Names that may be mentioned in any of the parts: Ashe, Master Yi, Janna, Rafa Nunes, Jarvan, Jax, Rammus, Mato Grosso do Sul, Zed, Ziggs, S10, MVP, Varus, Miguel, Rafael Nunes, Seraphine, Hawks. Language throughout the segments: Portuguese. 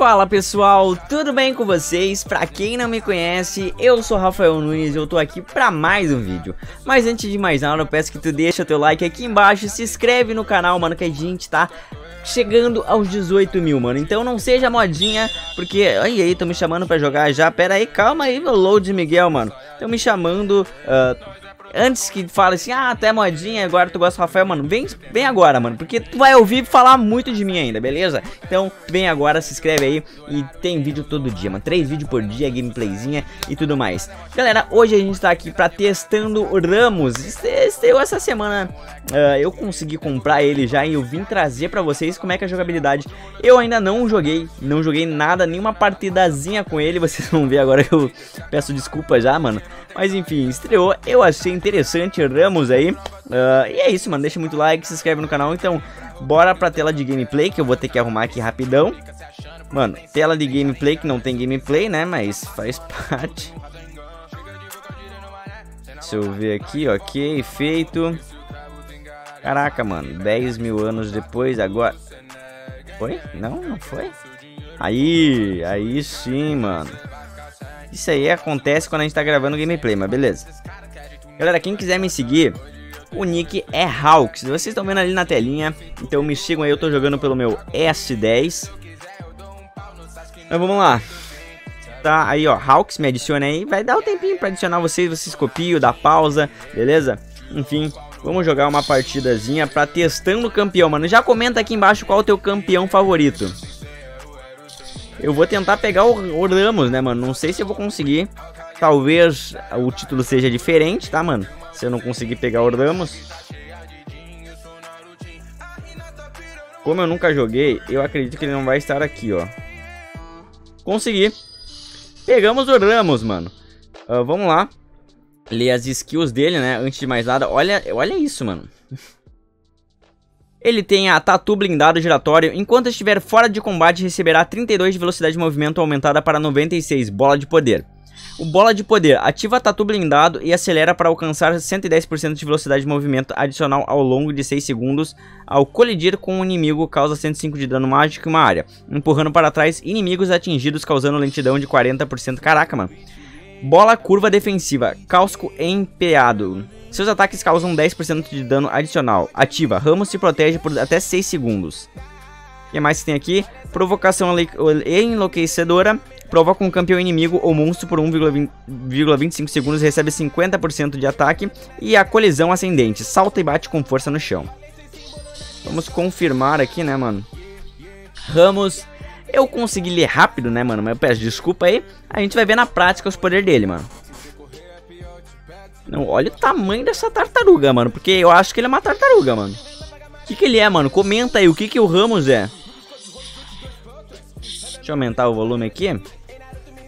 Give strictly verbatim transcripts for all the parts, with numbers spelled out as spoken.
Fala pessoal, tudo bem com vocês? Pra quem não me conhece, eu sou Rafael Nunes e eu tô aqui pra mais um vídeo. Mas antes de mais nada, eu peço que tu deixa teu like aqui embaixo, se inscreve no canal, mano, que a gente tá chegando aos dezoito mil, mano. Então não seja modinha, porque... Ai, aí, tô me chamando pra jogar já. Pera aí, calma aí, load Miguel, mano. Tão me chamando... Uh... Antes que fale assim, ah, tu é modinha, agora tu gosta do Rafael, mano, vem, vem agora, mano, porque tu vai ouvir falar muito de mim ainda, beleza? Então, vem agora, se inscreve aí e tem vídeo todo dia, mano, três vídeos por dia, gameplayzinha e tudo mais. Galera, hoje a gente tá aqui pra testando o Rammus. Eu essa semana, uh, eu consegui comprar ele já e eu vim trazer pra vocês como é que é a jogabilidade. Eu ainda não joguei, não joguei nada, nenhuma partidazinha com ele, vocês vão ver agora, eu peço desculpa já, mano. Mas enfim, estreou, eu achei interessante, Rammus aí, uh, e é isso, mano, deixa muito like, se inscreve no canal. Então, bora pra tela de gameplay, que eu vou ter que arrumar aqui rapidão. Mano, tela de gameplay, que não tem gameplay, né, mas faz parte. Deixa eu ver aqui, ok, feito. Caraca, mano, dez mil anos depois, agora... Foi? Não, não foi? Aí, aí sim, mano. Isso aí acontece quando a gente tá gravando gameplay, mas beleza. Galera, quem quiser me seguir, o nick é Hawks. Vocês estão vendo ali na telinha, então me sigam aí, eu tô jogando pelo meu S dez. Mas vamos lá. Tá, aí ó, Hawks, me adiciona aí. Vai dar um tempinho pra adicionar vocês, vocês copiam, dá pausa, beleza? Enfim, vamos jogar uma partidazinha pra testando o campeão, mano. Já comenta aqui embaixo qual é o teu campeão favorito. Eu vou tentar pegar o, o Rammus, né, mano? Não sei se eu vou conseguir. Talvez o título seja diferente, tá, mano? Se eu não conseguir pegar o Rammus. Como eu nunca joguei, eu acredito que ele não vai estar aqui, ó. Consegui. Pegamos o Rammus, mano. Uh, vamos lá. Ler as skills dele, né? Antes de mais nada. Olha, olha isso, mano. Ele tem a tatu blindado giratório. Enquanto estiver fora de combate, receberá trinta e dois de velocidade de movimento aumentada para noventa e seis. Bola de poder. O bola de poder ativa a tatu blindado e acelera para alcançar cento e dez por cento de velocidade de movimento adicional ao longo de seis segundos. Ao colidir com um inimigo, causa cento e cinco de dano mágico em uma área, empurrando para trás inimigos atingidos, causando lentidão de quarenta por cento. Caraca, mano. Bola curva defensiva. Casco empeado. Seus ataques causam dez por cento de dano adicional. Ativa. Rammus se protege por até seis segundos. O que mais que tem aqui? Provocação enlouquecedora. Provoca um campeão inimigo ou monstro por um vírgula vinte e cinco segundos. Recebe cinquenta por cento de ataque. E a colisão ascendente. Salta e bate com força no chão. Vamos confirmar aqui, né, mano? Rammus. Eu consegui ler rápido, né, mano? Mas eu peço desculpa aí. A gente vai ver na prática os poderes dele, mano. Não, olha o tamanho dessa tartaruga, mano. Porque eu acho que ele é uma tartaruga, mano. O que que ele é, mano? Comenta aí o que que o Rammus é. Deixa eu aumentar o volume aqui.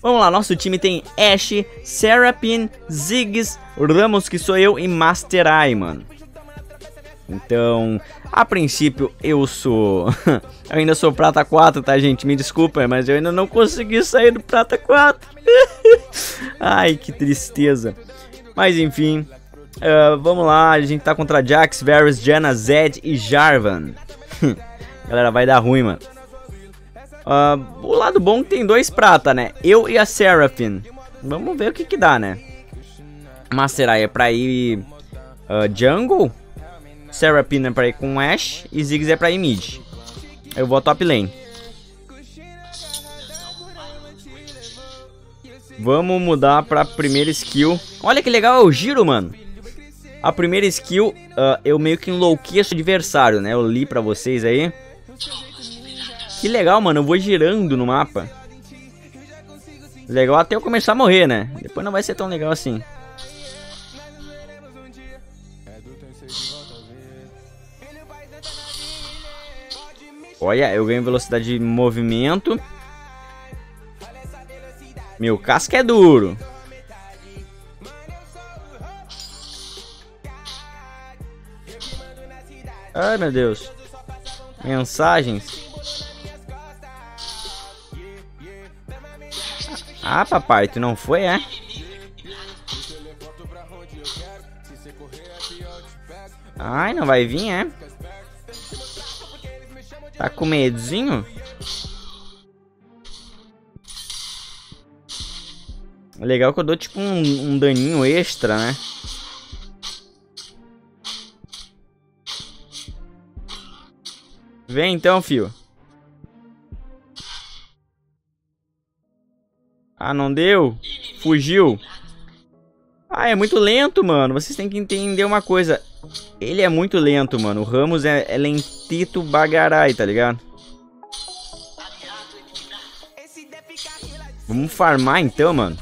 Vamos lá, nosso time tem Ashe, Seraphine, Ziggs, Rammus, que sou eu, e Master Yi, mano. Então, a princípio eu sou... eu ainda sou prata quatro, tá, gente? Me desculpa, mas eu ainda não consegui sair do prata quatro. Ai, que tristeza. Mas enfim, uh, vamos lá, a gente tá contra Jax, Varus, Janna, Zed e Jarvan. Galera, vai dar ruim, mano. Uh, o lado bom que tem dois prata, né? Eu e a Seraphine. Vamos ver o que que dá, né? Master Yi é pra ir uh, jungle, Seraphine é pra ir com Ashe e Ziggs é pra ir mid. Eu vou top lane. Vamos mudar pra primeira skill. Olha que legal é o giro, mano. A primeira skill, uh, eu meio que enlouqueço o adversário, né? Eu li pra vocês aí. Que legal, mano. Eu vou girando no mapa. Legal até eu começar a morrer, né? Depois não vai ser tão legal assim. Olha, eu ganho velocidade de movimento. Meu casco é duro. Ai, meu Deus. Mensagens. Ah, papai, tu não foi, é? Ai, não vai vir, é? Tá com medinho? Legal que eu dou tipo um, um daninho extra, né? Vem então, fio. Ah, não deu? Fugiu. Ah, é muito lento, mano. Vocês têm que entender uma coisa. Ele é muito lento, mano. O Rammus é, é lentito bagarai, tá ligado? Vamos farmar então, mano.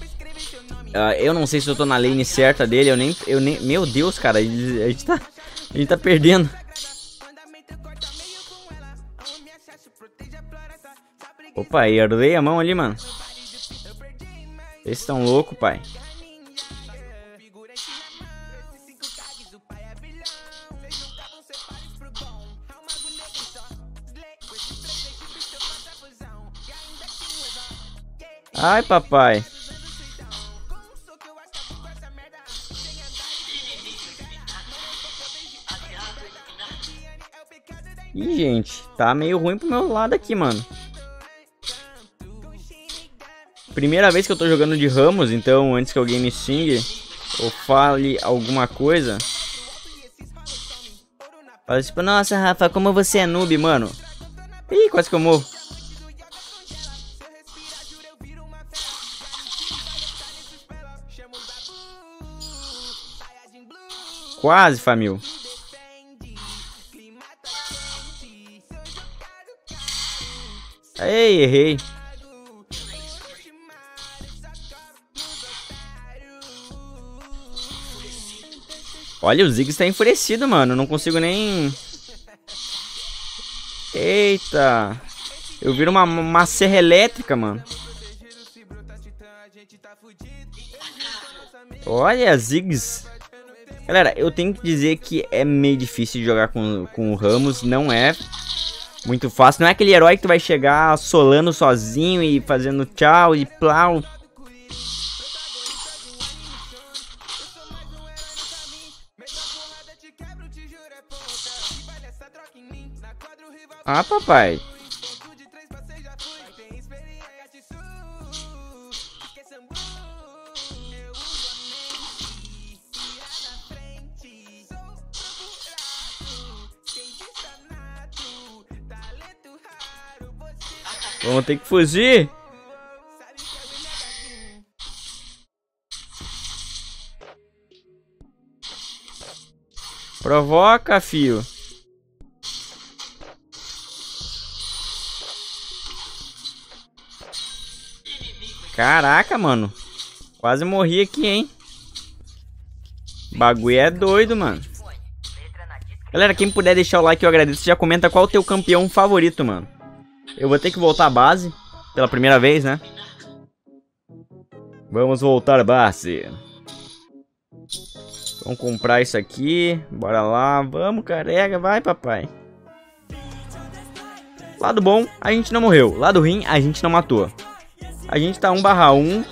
Uh, eu não sei se eu tô na lane certa dele. Eu nem... Eu nem meu Deus, cara. A gente tá, a gente tá perdendo. Opa, herdei a mão ali, mano. Vocês estão loucos, pai. Ai, papai. Ih, gente. Tá meio ruim pro meu lado aqui, mano. Primeira vez que eu tô jogando de Rammus, então antes que alguém me xingue ou fale alguma coisa. Fala tipo, nossa, Rafa, como você é noob, mano. Ih, quase que eu morro. Quase, família. Ei, errei. Olha, o Ziggs tá enfurecido, mano. Não consigo nem... Eita. Eu viro uma, uma serra elétrica, mano. Olha, Ziggs. Galera, eu tenho que dizer que é meio difícil de jogar com, com o Rammus. Não é muito fácil. Não é aquele herói que tu vai chegar solando sozinho e fazendo tchau e plau. Ah, papai. Vamos ter que fugir. Provoca, fio. Caraca, mano. Quase morri aqui, hein? O bagulho é doido, mano. Galera, quem puder deixar o like, eu agradeço. Já comenta qual é o teu campeão favorito, mano. Eu vou ter que voltar à base. Pela primeira vez, né? Vamos voltar à base. Vamos comprar isso aqui. Bora lá. Vamos, carrega. Vai, papai. Lado bom, a gente não morreu. Lado ruim, a gente não matou. A gente tá um barra um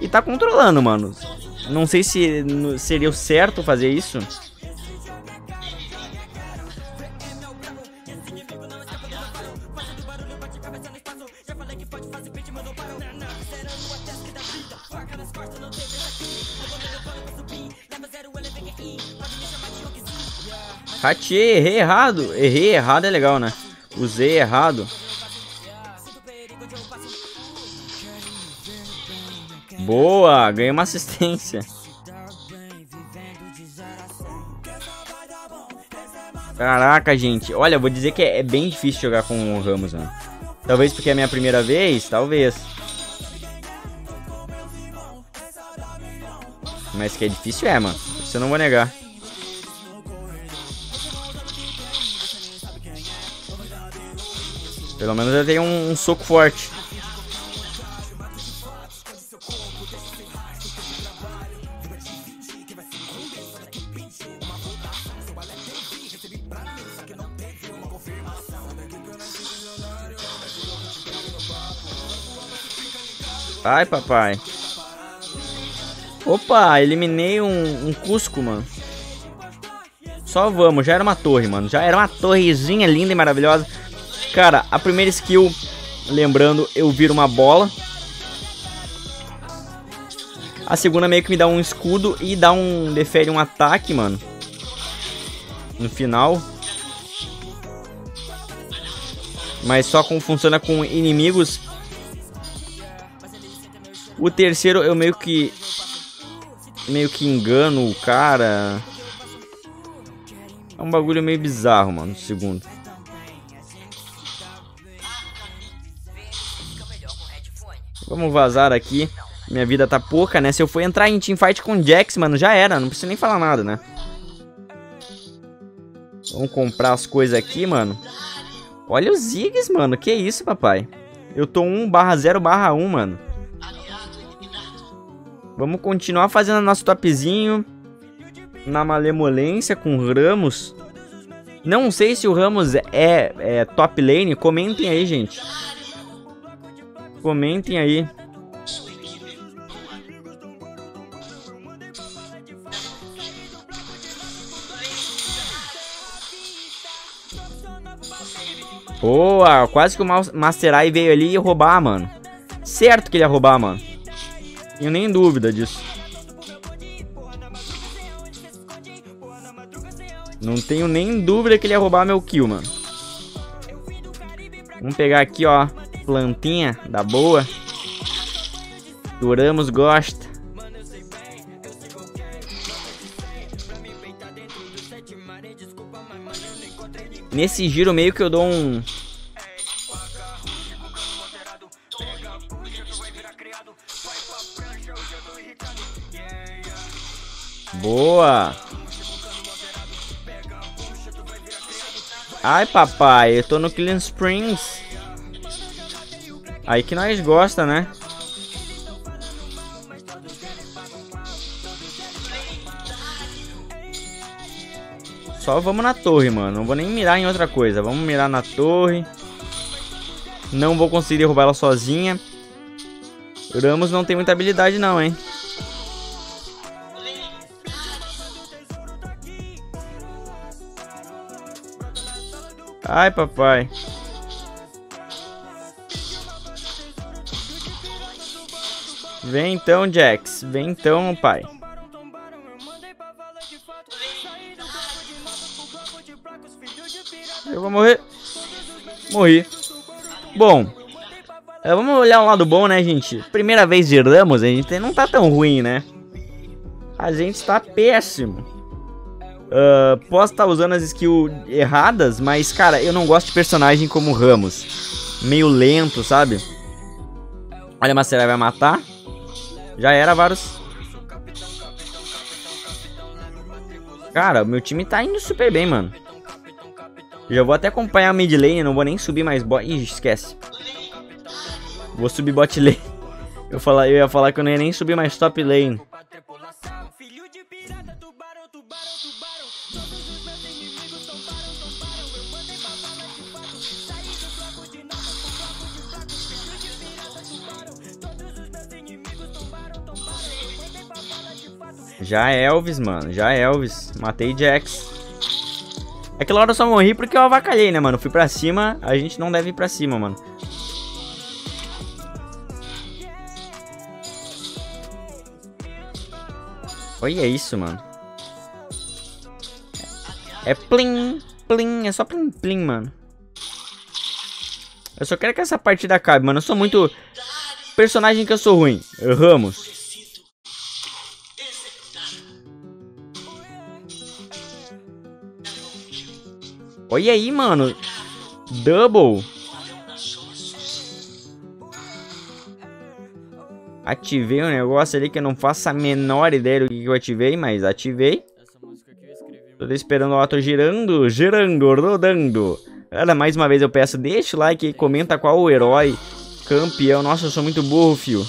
e tá controlando, mano. Não sei se seria o certo fazer isso. Ratei, errei errado. Errei errado é legal, né? Usei errado. Boa, ganhei uma assistência. Caraca, gente. Olha, eu vou dizer que é, é bem difícil jogar com o Rammus, mano. Talvez porque é a minha primeira vez, talvez. Mas que é difícil é, mano. Isso eu não vou negar. Pelo menos eu tenho um, um soco forte. Ai, papai. Opa, eliminei um, um Cusco, mano. Só vamos, já era uma torre, mano. Já era uma torrezinha linda e maravilhosa. Cara, a primeira skill, lembrando, eu viro uma bola. A segunda meio que me dá um escudo e dá um... defere um ataque, mano. No final. Mas só com, funciona com inimigos. O terceiro eu meio que... meio que engano o cara. É um bagulho meio bizarro, mano, no segundo. Vamos vazar aqui. Minha vida tá pouca, né? Se eu for entrar em teamfight com Jax, mano, já era. Não precisa nem falar nada, né? Vamos comprar as coisas aqui, mano. Olha os Ziggs, mano. Que isso, papai? Eu tô um barra zero barra um, mano. Vamos continuar fazendo nosso topzinho. Na malemolência com o Rammus. Não sei se o Rammus é, é top lane. Comentem aí, gente. Comentem aí. Boa, quase que o Master Yi veio ali e ia roubar, mano. Certo que ele ia roubar, mano. Tenho nem dúvida disso. Não tenho nem dúvida que ele ia roubar meu kill, mano. Vamos pegar aqui, ó. Plantinha da boa. O Rammus gosta. Nesse giro meio que eu dou um... Boa! Ai, papai, eu tô no Clean Springs. Aí que nós gosta, né? Só vamos na torre, mano. Não vou nem mirar em outra coisa. Vamos mirar na torre. Não vou conseguir derrubar ela sozinha. O Rammus não tem muita habilidade não, hein? Ai, papai. Vem então, Jax. Vem então, pai. Eu vou morrer. Morri. Bom, vamos olhar o lado bom, né, gente? Primeira vez de Rammus, a gente não tá tão ruim, né? A gente tá péssimo. Uh, posso estar tá usando as skills erradas, mas, cara, eu não gosto de personagem como Rammus. Meio lento, sabe? Olha, a Master Yi vai matar. Já era, Varus. Cara, meu time tá indo super bem, mano. Já vou até acompanhar a mid lane, não vou nem subir mais bot... Ih, esquece. Vou subir bot lane. Eu, falar, eu ia falar que eu não ia nem subir mais top lane. Já Elvis, mano. Já Elvis. Matei Jax. Aquela hora eu só morri porque eu avacalhei, né, mano? Fui pra cima, a gente não deve ir pra cima, mano. Olha isso, mano. É plim, plim, é só plim, plim, mano. Eu só quero que essa partida acabe, mano. Eu sou muito... personagem que eu sou ruim. Rammus. Olha aí, mano. Double. Ativei um negócio ali que eu não faço a menor ideia do que eu ativei, mas ativei. Tô esperando o ato girando, girando, rodando. Cara, mais uma vez eu peço, deixa o like e comenta qual o herói campeão. Nossa, eu sou muito burro, fio.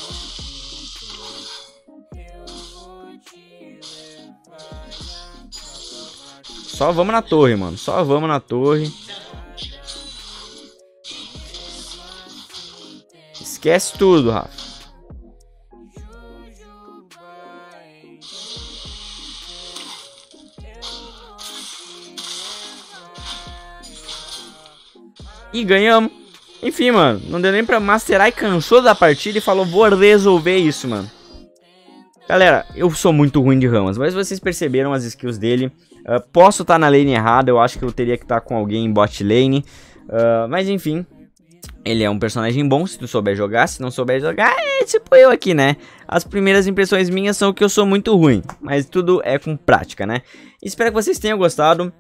Só vamos na torre, mano. Só vamos na torre. Esquece tudo, Rafa. E ganhamos. Enfim, mano. Não deu nem pra Master Yi. Cansou da partida e falou, vou resolver isso, mano. Galera, eu sou muito ruim de Rammus, mas vocês perceberam as skills dele. Uh, posso estar tá na lane errada, eu acho que eu teria que estar tá com alguém em bot lane. Uh, mas enfim, ele é um personagem bom se tu souber jogar, se não souber jogar, é tipo eu aqui, né? As primeiras impressões minhas são que eu sou muito ruim, mas tudo é com prática, né? Espero que vocês tenham gostado.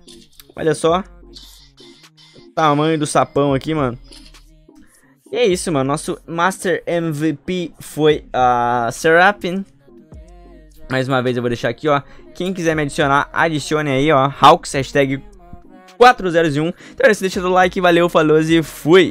Olha só o tamanho do sapão aqui, mano. E é isso, mano. Nosso Master M V P foi a Seraphine. Mais uma vez eu vou deixar aqui, ó. Quem quiser me adicionar, adicione aí, ó. Hawks, hashtag quatrocentos e um. Então é isso, deixa o like, valeu, falou e fui!